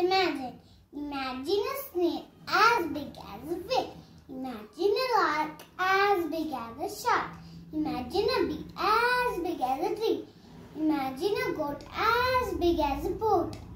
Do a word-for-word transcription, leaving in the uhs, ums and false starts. imagine. Imagine a snail as big as a whale. Imagine a lark as big as a shark. Imagine a bee as big as a tree. Imagine a goat as big as a boat.